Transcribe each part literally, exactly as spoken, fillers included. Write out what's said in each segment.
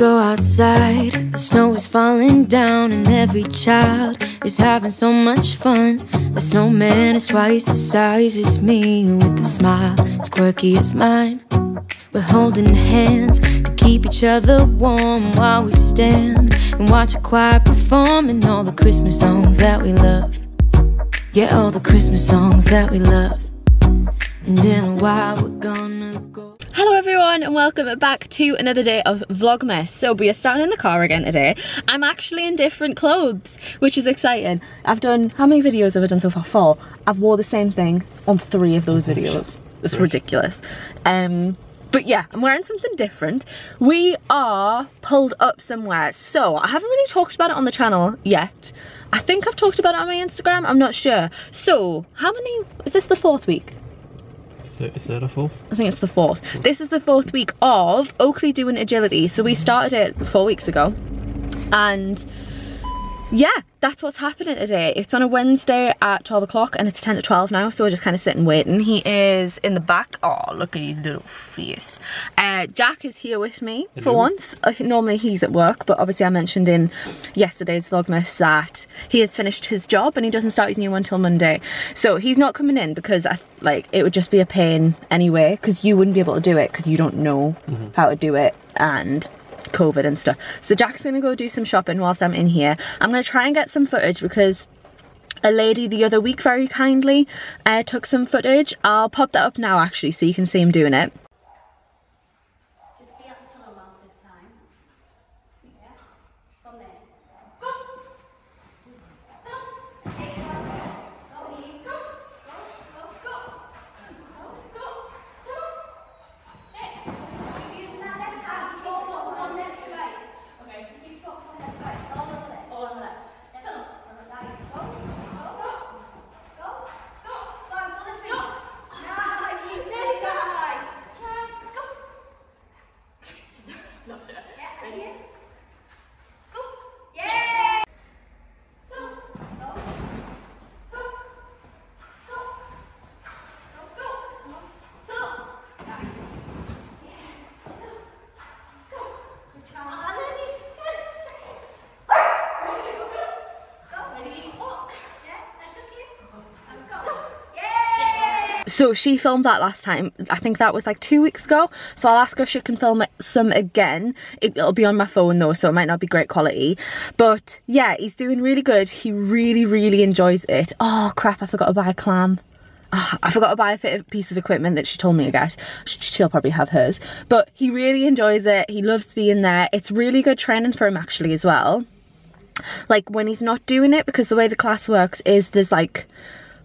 go outside. The snow is falling down and every child is having so much fun. The snowman is twice the size as me, with a smile as quirky as mine. We're holding hands to keep each other warm while we stand and watch a choir performing all the Christmas songs that we love. Yeah, all the Christmas songs that we love. And in a while we're gonna go. Hello everyone and welcome back to another day of Vlogmas. So we are starting in the car again today. I'm actually in different clothes, which is exciting. I've done, how many videos have I done so far? Four. I've wore the same thing on three of those videos. It's ridiculous. Um, but yeah, I'm wearing something different. We are pulled up somewhere. So I haven't really talked about it on the channel yet. I think I've talked about it on my Instagram, I'm not sure. So how many, is this the fourth week? Is that a fourth? I think it's the fourth. This is the fourth week of Oakley doing agility. So we started it four weeks ago. And yeah, that's what's happening today. It's on a Wednesday at twelve o'clock and it's ten to twelve now. So we're just kind of sitting waiting. He is in the back. Oh, look at his little face. Uh, Jack is here with me Hello. for once. Uh, normally he's at work, but obviously I mentioned in yesterday's Vlogmas that he has finished his job and he doesn't start his new one till Monday. So he's not coming in because I, like it would just be a pain anyway, because you wouldn't be able to do it because you don't know mm-hmm. how to do it. And COVID and stuff. So Jack's gonna go do some shopping whilst I'm in here. I'm gonna try and get some footage because a lady the other week very kindly uh, took some footage. I'll pop that up now actually so you can see him doing it. So she filmed that last time, I think that was like two weeks ago, so I'll ask her if she can film some again. It, it'll be on my phone though, so it might not be great quality. But yeah, he's doing really good, he really, really enjoys it. Oh crap, I forgot to buy a clam. Oh, I forgot to buy a piece of equipment that she told me to get. She'll probably have hers. But he really enjoys it, he loves being there. It's really good training for him actually as well. Like when he's not doing it, because the way the class works is there's like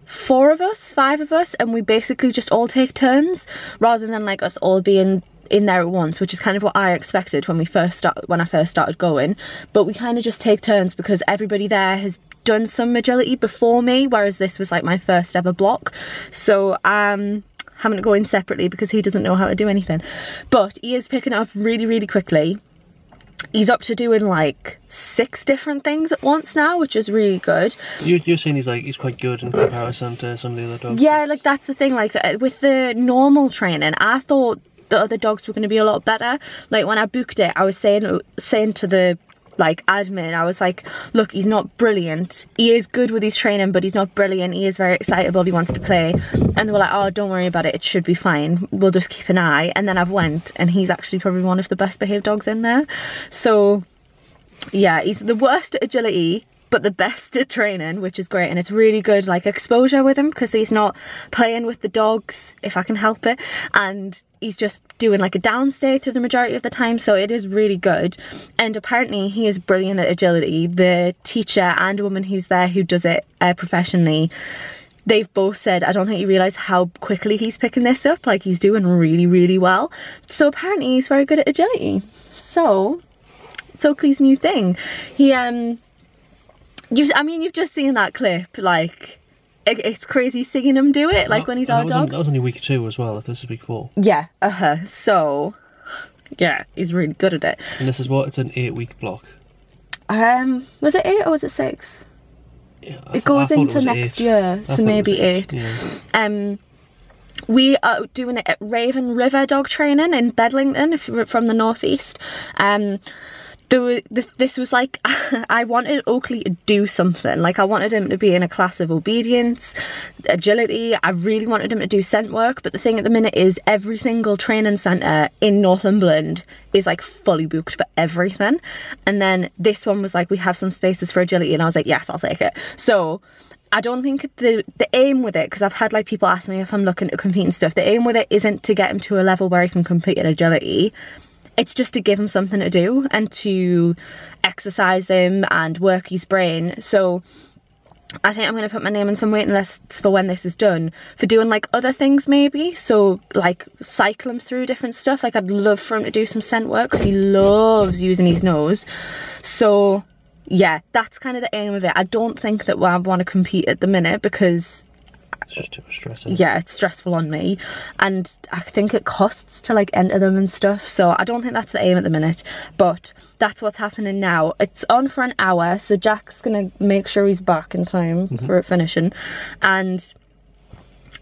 four of us, five of us, and we basically just all take turns rather than like us all being in there at once, which is kind of what I expected when we first start, when I first started going. But we kind of just take turns because everybody there has done some agility before me, whereas this was like my first ever block. So um having to go in separately because he doesn't know how to do anything. But he is picking it up really, really quickly. He's up to doing like six different things at once now, which is really good. You, you're saying he's like he's quite good in comparison to some of the other dogs. Yeah, like that's the thing. Like with the normal training, I thought the other dogs were going to be a lot better. Like when I booked it, I was saying saying to the like admin, I was like, look, he's not brilliant. He is good with his training, but he's not brilliant. He is very excitable. He wants to play. And they were like, oh, don't worry about it. It should be fine. We'll just keep an eye. And then I've went and he's actually probably one of the best behaved dogs in there. So yeah, he's the worst at agility, but the best at training, which is great. And it's really good like exposure with him because he's not playing with the dogs if I can help it. And he's just doing like a downstay through the majority of the time, so it is really good. And apparently he is brilliant at agility. The teacher and a woman who's there who does it uh, professionally, they've both said, I don't think you realise how quickly he's picking this up. Like he's doing really, really well. So apparently he's very good at agility. So it's Oakley's new thing. He um you've I mean you've just seen that clip, like it's crazy seeing him do it, like that, when he's our dog. On, that was only week two as well, if this is week four. Yeah, uh-huh. So, yeah, he's really good at it. And this is what? It's an eight-week block. Um, was it eight or was it six? Yeah, I it goes I into it next eight. year, I so maybe eight. eight. Yeah. Um, We are doing it at Raven River Dog Training in Bedlington, if you're from the northeast. Um, there were, this, this was like, I wanted Oakley to do something. Like, I wanted him to be in a class of obedience, agility. I really wanted him to do scent work. But the thing at the minute is every single training centre in Northumberland is like fully booked for everything. And then this one was like, we have some spaces for agility. And I was like, yes, I'll take it. So I don't think the, the aim with it, because I've had like people ask me if I'm looking to compete and stuff, the aim with it isn't to get him to a level where he can compete in agility. It's just to give him something to do and to exercise him and work his brain. So I think I'm going to put my name in some waiting lists for when this is done, for doing like other things maybe. So like cycle him through different stuff. Like, I'd love for him to do some scent work because he loves using his nose. So yeah, that's kind of the aim of it. I don't think that I want to compete at the minute because it's just too stressful. Yeah, it's stressful on me, and I think it costs to like enter them and stuff, so I don't think that's the aim at the minute, but that's what's happening now. It's on for an hour, so Jack's gonna make sure he's back in time mm-hmm. for it finishing, and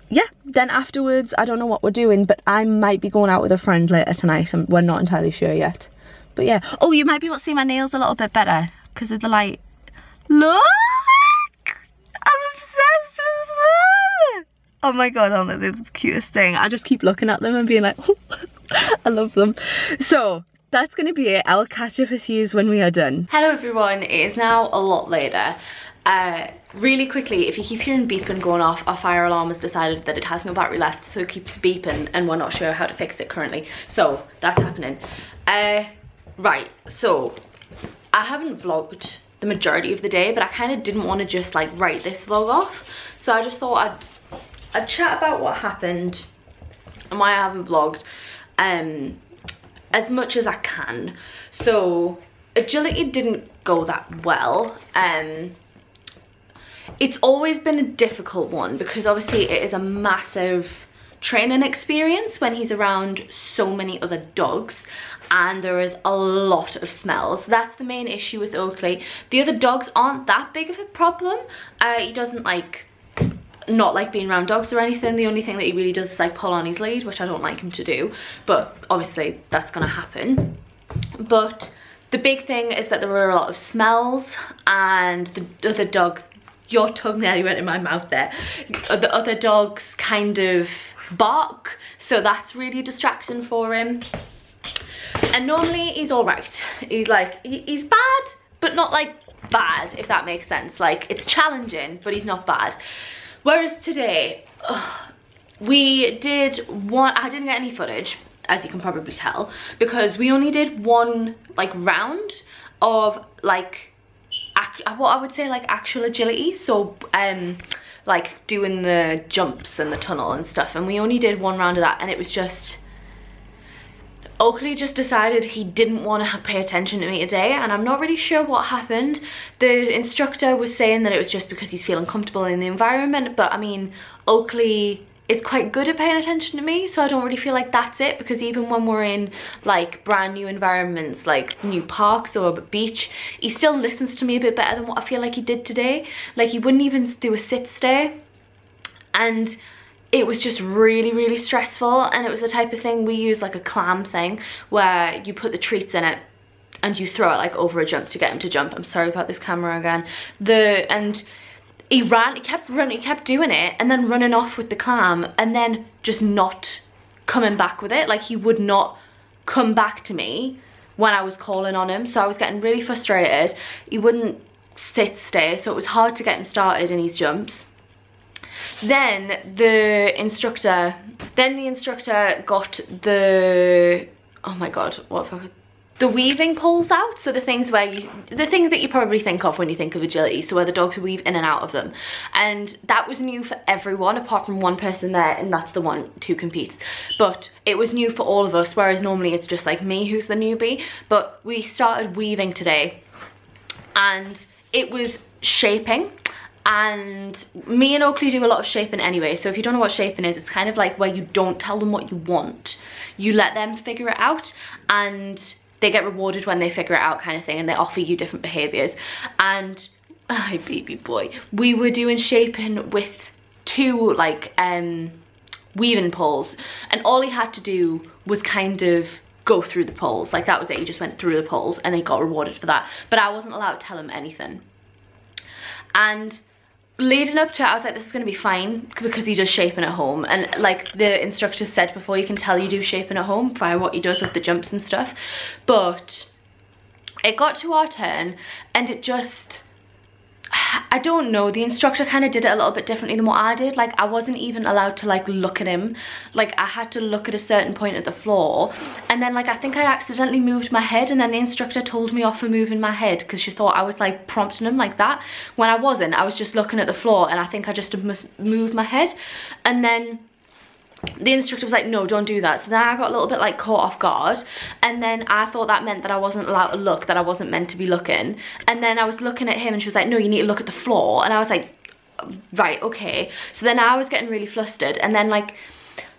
yeah, then afterwards I don't know what we're doing, but I might be going out with a friend later tonight, and we're not entirely sure yet. But yeah, oh, you might be able to see my nails a little bit better because of the light. Look! Oh my god, aren't they the cutest thing? I just keep looking at them and being like, oh, I love them. So that's gonna be it. I'll catch up with you when we are done. Hello everyone, it is now a lot later. Uh, really quickly, if you keep hearing beeping going off, our fire alarm has decided that it has no battery left, so it keeps beeping and we're not sure how to fix it currently. So that's happening. Uh, right, so I haven't vlogged the majority of the day, but I kind of didn't want to just like write this vlog off. So I just thought I'd I'd chat about what happened and why I haven't vlogged um, as much as I can. So agility didn't go that well. Um, it's always been a difficult one because obviously it is a massive training experience when he's around so many other dogs, and there is a lot of smells. That's the main issue with Oakley. The other dogs aren't that big of a problem. Uh, he doesn't like... not like being around dogs or anything. The only thing that he really does is like pull on his lead, which I don't like him to do, but obviously that's gonna happen. But the big thing is that there were a lot of smells, and the other dogs, your tongue nearly went in my mouth there, the other dogs kind of bark, so that's really a distraction for him. And normally he's all right. He's like, he's bad, but not like bad, if that makes sense. Like, it's challenging, but he's not bad. Whereas today, ugh, we did one, I didn't get any footage, as you can probably tell, because we only did one like round of like, ac what I would say like actual agility. So um, like doing the jumps and the tunnel and stuff. And we only did one round of that, and it was just, Oakley just decided he didn't want to pay attention to me today, and I'm not really sure what happened. The instructor was saying that it was just because he's feeling comfortable in the environment, but I mean, Oakley is quite good at paying attention to me, so I don't really feel like that's it, because even when we're in like brand new environments, like new parks or a beach, he still listens to me a bit better than what I feel like he did today. Like, he wouldn't even do a sit stay, and it was just really, really stressful. And it was the type of thing we use, like a clam thing, where you put the treats in it and you throw it like over a jump to get him to jump. I'm sorry about this camera again. The and he ran, he kept running, he kept doing it, and then running off with the clam, and then just not coming back with it. Like, he would not come back to me when I was calling on him. So I was getting really frustrated. He wouldn't sit stay, so it was hard to get him started in his jumps. Then the instructor, then the instructor got the, oh my god, what the fuck, the weaving poles out. So the things where you, the things that you probably think of when you think of agility, so where the dogs weave in and out of them. And that was new for everyone apart from one person there, and that's the one who competes. But it was new for all of us, whereas normally it's just like me who's the newbie. But we started weaving today, and it was shaping. And me and Oakley do a lot of shaping anyway, so if you don't know what shaping is, it's kind of like where you don't tell them what you want. You let them figure it out, and they get rewarded when they figure it out kind of thing, and they offer you different behaviours. And, oh, baby boy, we were doing shaping with two, like, um, weaving poles, and all he had to do was kind of go through the poles. Like, that was it. He just went through the poles and he got rewarded for that, but I wasn't allowed to tell him anything. And leading up to it, I was like, this is going to be fine, because he does shaping at home, and like the instructor said before, you can tell you do shaping at home by what he does with the jumps and stuff. But it got to our turn, and it just, I don't know, the instructor kind of did it a little bit differently than what I did. Like, I wasn't even allowed to like look at him. Like, I had to look at a certain point at the floor, and then like I think I accidentally moved my head, and then the instructor told me off for moving my head because she thought I was like prompting him like that, when I wasn't. I was just looking at the floor, and I think I just moved my head, and then the instructor was like, no, don't do that. So then I got a little bit like caught off guard, and then I thought that meant that I wasn't allowed to look, that I wasn't meant to be looking. And then I was looking at him, and she was like, no, you need to look at the floor. And I was like, right, okay. So then I was getting really flustered, and then like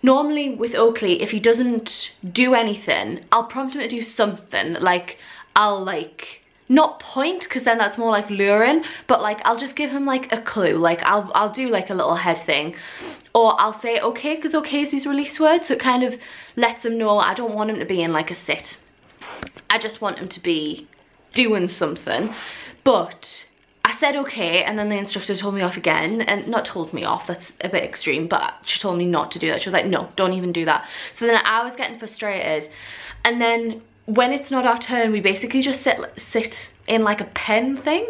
normally with Oakley, if he doesn't do anything, I'll prompt him to do something. Like, I'll like not point, because then that's more like luring, but like I'll just give him like a clue. Like I'll I'll do like a little head thing, or I'll say okay, because okay is his release word, so it kind of lets him know I don't want him to be in like a sit. I just want him to be doing something. But I said okay, and then the instructor told me off again, and not told me off, that's a bit extreme, but she told me not to do that. She was like, no, don't even do that. So then I was getting frustrated, and then when it's not our turn, we basically just sit sit in like a pen thing,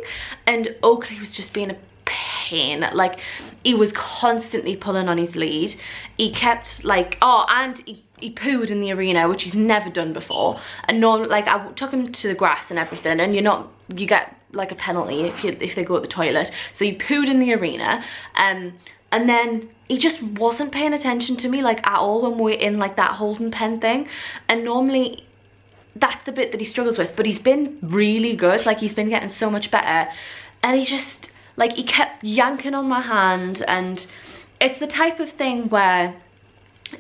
and Oakley was just being a pain. Like, he was constantly pulling on his lead. He kept like, oh, and he, he pooed in the arena, which he's never done before. And no, like I took him to the grass and everything, and you're not, you get like a penalty if you if they go at the toilet. So he pooed in the arena, um, and then he just wasn't paying attention to me like at all when we're in like that holding pen thing. And normally that's the bit that he struggles with, but he's been really good. Like, he's been getting so much better, and he just like, he kept yanking on my hand. And it's the type of thing where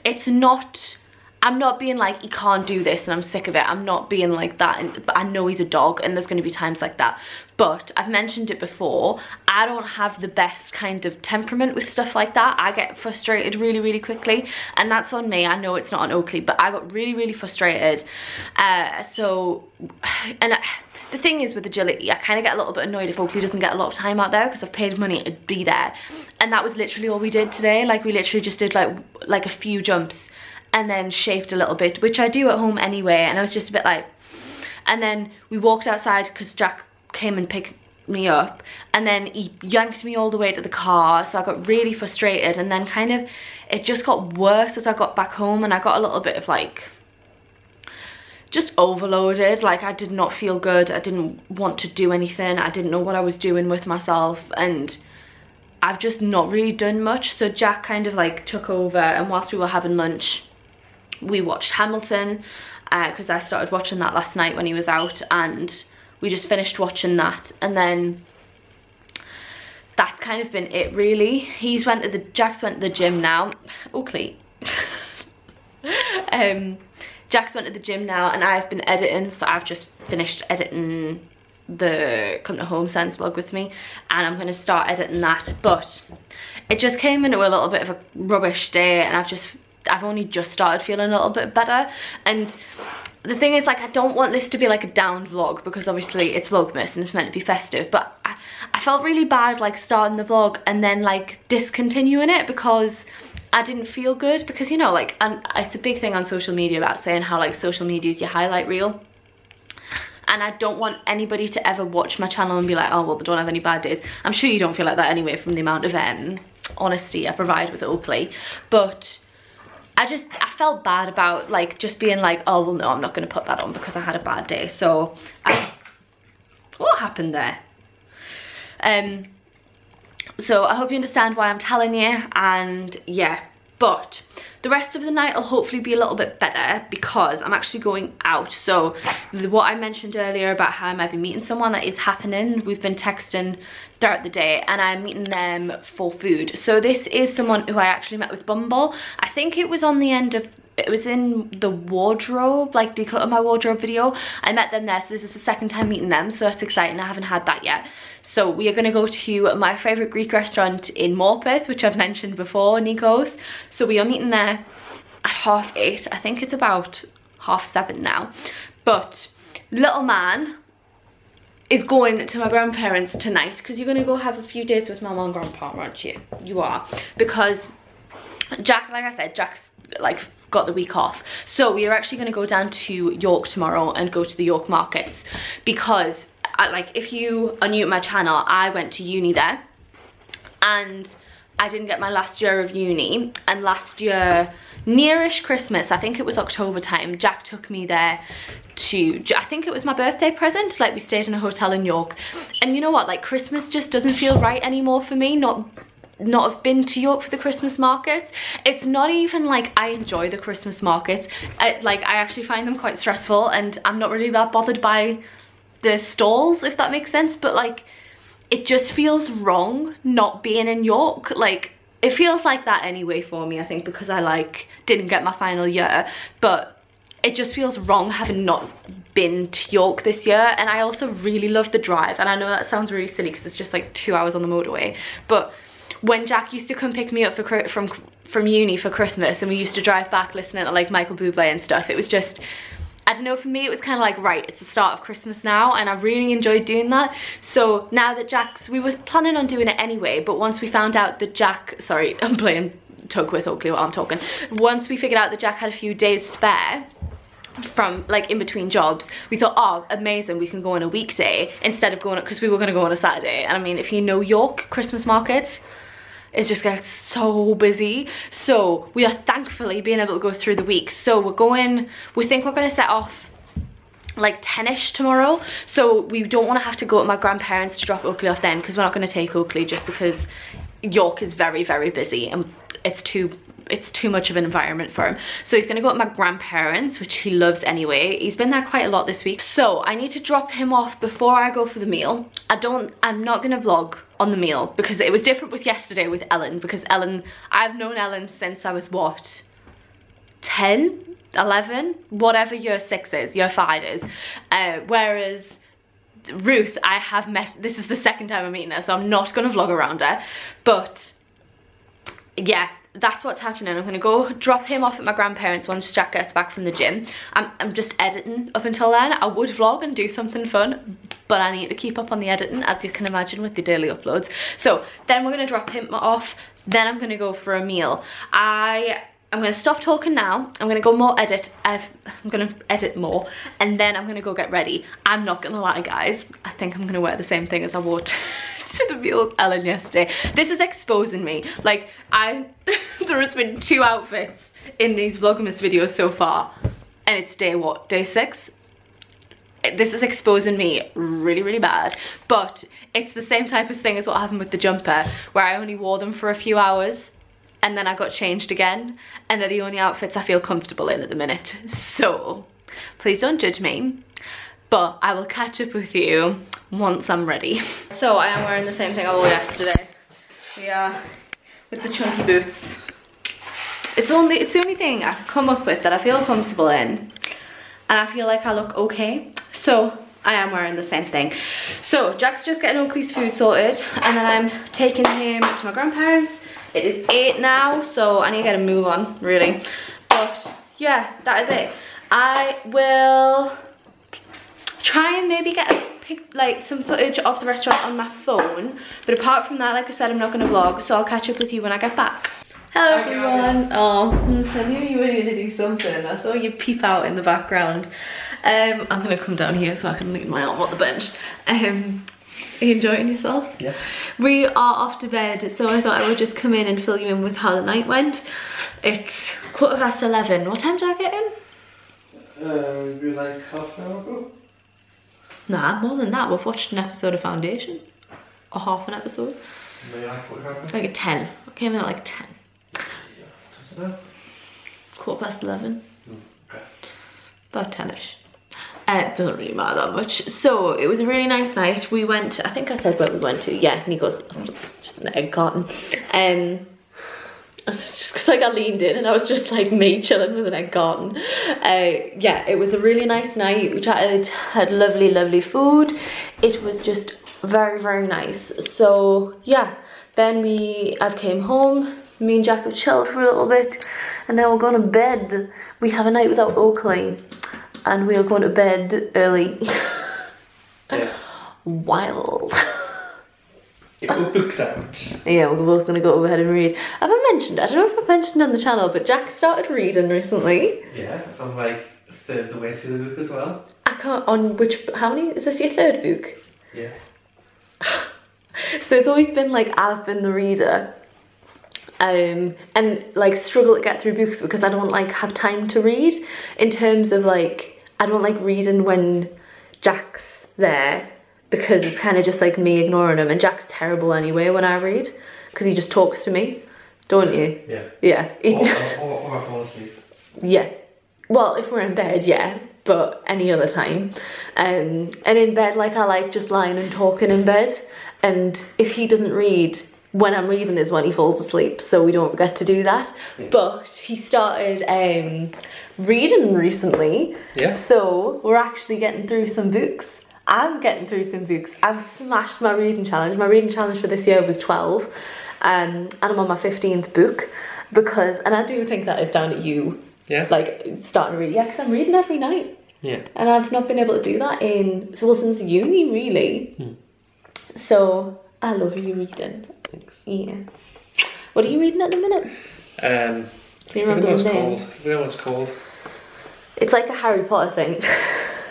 it's not, I'm not being like, he can't do this and I'm sick of it. I'm not being like that, and, but I know he's a dog, and there's going to be times like that. But I've mentioned it before, I don't have the best kind of temperament with stuff like that. I get frustrated really, really quickly, and that's on me. I know it's not on Oakley, but I got really, really frustrated. Uh, so, and I, the thing is with agility, I kind of get a little bit annoyed if Oakley doesn't get a lot of time out there, because I've paid money to be there. And that was literally all we did today. Like, we literally just did like like a few jumps, and then shaped a little bit, which I do at home anyway. And I was just a bit like, and then we walked outside because Jack came and picked me up, and then he yanked me all the way to the car. So I got really frustrated, and then kind of it just got worse as I got back home, and I got a little bit of like just overloaded. Like, I did not feel good. I didn't want to do anything. I didn't know what I was doing with myself, and I've just not really done much. So Jack kind of like took over, and whilst we were having lunch, we watched Hamilton, because uh, I started watching that last night when he was out, and we just finished watching that. And then that's kind of been it, really. He's went to the Jack's went to the gym now. Oakley. um, Jack's went to the gym now, and I've been editing, so I've just finished editing the Come to Home Sense vlog with me, and I'm going to start editing that. But it just came into a little bit of a rubbish day, and I've just I've only just started feeling a little bit better. And the thing is, like, I don't want this to be like a down vlog, because obviously it's Vlogmas and it's meant to be festive, but I, I felt really bad like starting the vlog and then like discontinuing it because I didn't feel good. Because, you know, like, and it's a big thing on social media about saying how like social media is your highlight reel, and I don't want anybody to ever watch my channel and be like, oh well, they don't have any bad days. I'm sure you don't feel like that anyway from the amount of um, honesty I provide with Oakley. But I just, I felt bad about like just being like, oh well no, I'm not going to put that on because I had a bad day. So I, what happened there? Um, so I hope you understand why I'm telling you. And yeah, but the rest of the night will hopefully be a little bit better, because I'm actually going out. So the, what I mentioned earlier about how I might be meeting someone, that is happening. We've been texting throughout the day, and I'm meeting them for food. So this is someone who I actually met with Bumble. I think it was on the end of it was in the wardrobe, like declutter my wardrobe video. I met them there, so this is the second time meeting them, so that's exciting. I haven't had that yet. So we are going to go to my favourite Greek restaurant in Morpeth, which I've mentioned before, Nico's. So we are meeting there at half eight. I think it's about half seven now. But little man is going to my grandparents tonight, because you're going to go have a few days with mum and grandpa, aren't you? You are. Because Jack, like I said, Jack's like got the week off, so we are actually going to go down to York tomorrow and go to the York markets, because I, like if you are new to my channel, I went to uni there and I didn't get my last year of uni, and last year nearish Christmas, I think it was October time, Jack took me there to, I think it was my birthday present, like we stayed in a hotel in York. And you know what, like Christmas just doesn't feel right anymore for me, not not have been to York for the Christmas markets. It's not even like I enjoy the Christmas markets. I, like I actually find them quite stressful, and I'm not really that bothered by the stalls, if that makes sense, but like it just feels wrong not being in York. Like it feels like that anyway for me, I think, because I like didn't get my final year, but it just feels wrong having not been to York this year. And I also really love the drive, and I know that sounds really silly because it's just like two hours on the motorway, but when Jack used to come pick me up for, from from uni for Christmas, and we used to drive back listening to like Michael Bublé and stuff, it was just, I don't know, for me it was kind of like, right, it's the start of Christmas now, and I really enjoyed doing that. So now that Jack's, we were planning on doing it anyway, but once we found out that Jack, sorry, I'm playing tug with Oakley while I'm talking, once we figured out that Jack had a few days spare from like in between jobs, we thought, oh amazing, we can go on a weekday instead of going, because we were going to go on a Saturday. And I mean, if you know York Christmas markets, it just gets so busy. So we are thankfully being able to go through the week. So we're going, we think we're going to set off like ten-ish tomorrow. So we don't want to have to go to my grandparents to drop Oakley off then, because we're not going to take Oakley, just because York is very, very busy and it's too, it's too much of an environment for him. So he's going to go to my grandparents, which he loves anyway. He's been there quite a lot this week. So I need to drop him off before I go for the meal. I don't, I'm not going to vlog on the meal, because it was different with yesterday with Ellen, because Ellen, I've known Ellen since I was what, ten, eleven, whatever year six is, year five is. Uh, whereas Ruth, I have met, this is the second time I'm meeting her, so I'm not going to vlog around her. But yeah, that's what's happening. I'm going to go drop him off at my grandparents once Jack gets back from the gym. I'm, I'm just editing up until then. I would vlog and do something fun, but I need to keep up on the editing, as you can imagine, with the daily uploads. So then we're going to drop him off, then I'm going to go for a meal. I am going to stop talking now. I'm going to go more edit. I've, I'm going to edit more, and then I'm going to go get ready. I'm not going to lie, guys, I think I'm going to wear the same thing as I wore to the meal with Ellen yesterday. This is exposing me. Like I, there has been two outfits in these Vlogmas videos so far, and it's day what? Day six? This is exposing me really, really bad. But it's the same type of thing as what happened with the jumper, where I only wore them for a few hours and then I got changed again, and they're the only outfits I feel comfortable in at the minute. So please don't judge me, but I will catch up with you once I'm ready. So I am wearing the same thing I wore yesterday. We are with the chunky boots. It's only, it's the only thing I can come up with that I feel comfortable in, and I feel like I look okay. So I am wearing the same thing. So Jack's just getting Oakley's food sorted, and then I'm taking him to my grandparents. It is eight now, so I need to get a move on, really. But yeah, that is it. I will try and maybe get a pick, like some footage of the restaurant on my phone, but apart from that, like I said, I'm not going to vlog, so I'll catch up with you when I get back. Hello everyone. Oh, I knew you were going to do something. I saw you peep out in the background. um I'm going to come down here so I can lean my arm on the bench. Um are you enjoying yourself? Yeah, we are off to bed, so I thought I would just come in and fill you in with how the night went. It's quarter past eleven. What time did I get in? Um it was like half an hour ago. Nah, more than that. We've watched an episode of Foundation. Or half an episode. Like a ten. I came in at like ten. Yeah. Quarter past eleven. Okay. About ten-ish. Uh, it doesn't really matter that much. So it was a really nice night. We went, I think I said where we went to. Yeah, Nico's, just an egg carton. Um, just because like I leaned in and I was just like me chilling with an egg carton. Uh, yeah, it was a really nice night. We chatted, had lovely, lovely food. It was just very, very nice. So yeah, then we, I came home. Me and Jack have chilled for a little bit and now we're going to bed. We have a night without Oakley and we are going to bed early. Yeah. Wild. Get your books out. Yeah, we're both going to go overhead and read. Have I mentioned, I don't know if I've mentioned on the channel, but Jack started reading recently. Yeah, I'm like a third of the way through the book as well. I can't, on which, how many, is this your third book? Yeah. So it's always been like I've been the reader. Um, and like struggle to get through books because I don't like have time to read in terms of like, I don't like reading when Jack's there because it's kind of just like me ignoring him, and Jack's terrible anyway when I read because he just talks to me, don't you? Yeah. Yeah. Or, or, or I fall asleep. Yeah. Well, if we're in bed, yeah, but any other time. Um, and in bed, like I like just lying and talking in bed, and if he doesn't read, when I'm reading is when he falls asleep, so we don't get to do that. Yeah. But he started um, reading recently, yeah. So we're actually getting through some books. I'm getting through some books. I've smashed my reading challenge. My reading challenge for this year was twelve, um, and I'm on my fifteenth book because, and I do think that is down to you. Yeah. Like starting to read, yeah, because I'm reading every night. Yeah. And I've not been able to do that in so well, since uni really. Hmm. So I love you reading. Yeah. What are you reading at the minute? Um, Can you remember I don't know what it's called. I don't know what it's called. It's like a Harry Potter thing.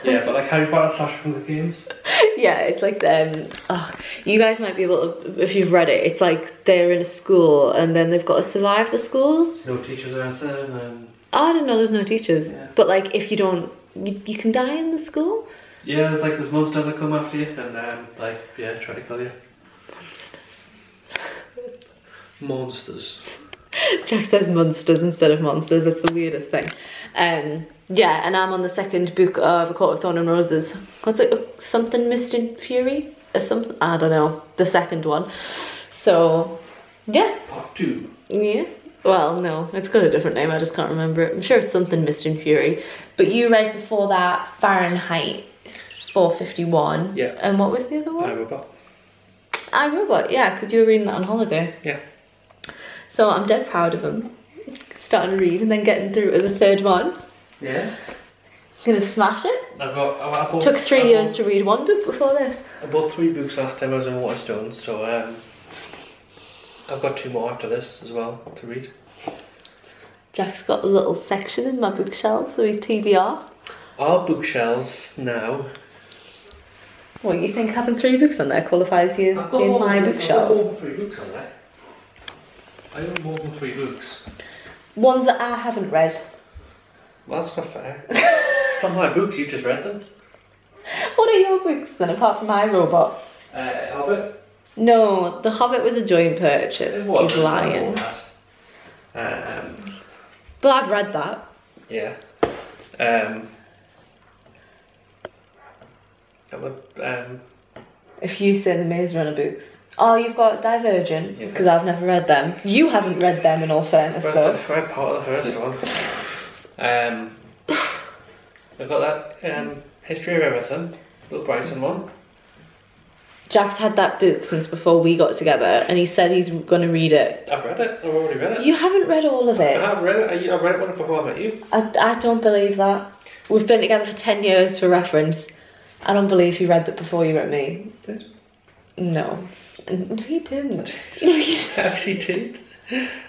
Yeah, but like Harry Potter slash Hunger Games. Yeah, it's like um. Oh, you guys might be able to, if you've read it. It's like they're in a school and then they've got to survive the school. There's no teachers or anything. And... Oh, I didn't know there's no teachers. Yeah. But like, if you don't, you, you can die in the school. Yeah, there's like there's monsters that come after you and um, like yeah, try to kill you. Monsters. Jack says monsters instead of monsters. That's the weirdest thing. Um, yeah, and I'm on the second book of A Court of Thorn and Roses. What's it? Something Mist and Fury or something? I don't know. The second one. So, yeah. Part two. Yeah. Well, no, it's got a different name. I just can't remember it. I'm sure it's something Mist and Fury. But you read before that Fahrenheit four fifty-one. Yeah. And what was the other one? I Robot. I Robot. Yeah, because you were reading that on holiday. Yeah. So I'm dead proud of them. Starting to read and then getting through to the third one. Yeah. Gonna smash it. I've got, I bought, Took three I years bought, to read one book before this. I bought three books last time I was in Waterstones, so um, I've got two more after this as well to read. Jack's got a little section in my bookshelf, so he's T B R. Our bookshelves now. What, you think having three books on there qualifies you as being my bookshelf? I've got all three books on there. I own more than three books. Ones that I haven't read. Well, that's not fair. It's not my books, you just read them. What are your books then, apart from I Robot? Uh, Hobbit? No, The Hobbit was a joint purchase. It was. He's lying. Um, but I've read that. Yeah. Um, that would, um, if you say The Maze Runner books. Oh, you've got Divergent, because yeah. I've never read them. You haven't read them, in all fairness, read though. I read part of the first one. Um, I've got that um, History of Everything, Bill Bryson one. Jack's had that book since before we got together, and he said he's going to read it. I've read it. I've already read it. You haven't read all of it. I've read it. I read it one before I met you. I, I don't believe that. We've been together for ten years, for reference. I don't believe you read that before you met me. Did? No. No, he didn't. No, he actually did.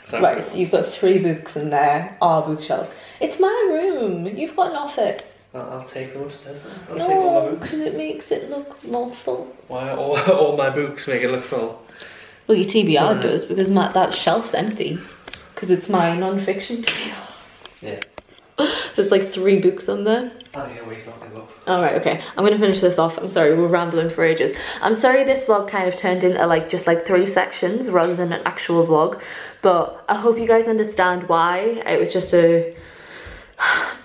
Sorry. Right, so you've got three books in there, our bookshelves. It's my room. You've got an office. Well, I'll take them upstairs then. I'll no, take all my books. Because it makes it look more full. Why? All, all my books make it look full. Well, your T B R yeah. does, because my, that shelf's empty. Because it's my non-fiction T B R. Yeah. There's like three books on there. Oh, yeah, wait, alright, okay. I'm gonna finish this off. I'm sorry, we're rambling for ages. I'm sorry this vlog kind of turned into like just like three sections rather than an actual vlog, but I hope you guys understand why. It was just a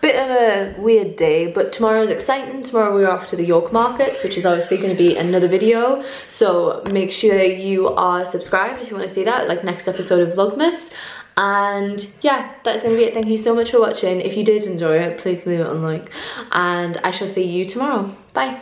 bit of a weird day, but tomorrow's exciting. Tomorrow we're off to the York markets, which is obviously going to be another video, so make sure you are subscribed if you want to see that, like next episode of Vlogmas. And yeah, that's gonna be it. Thank you so much for watching. If you did enjoy it, please leave it a like, and I shall see you tomorrow. Bye.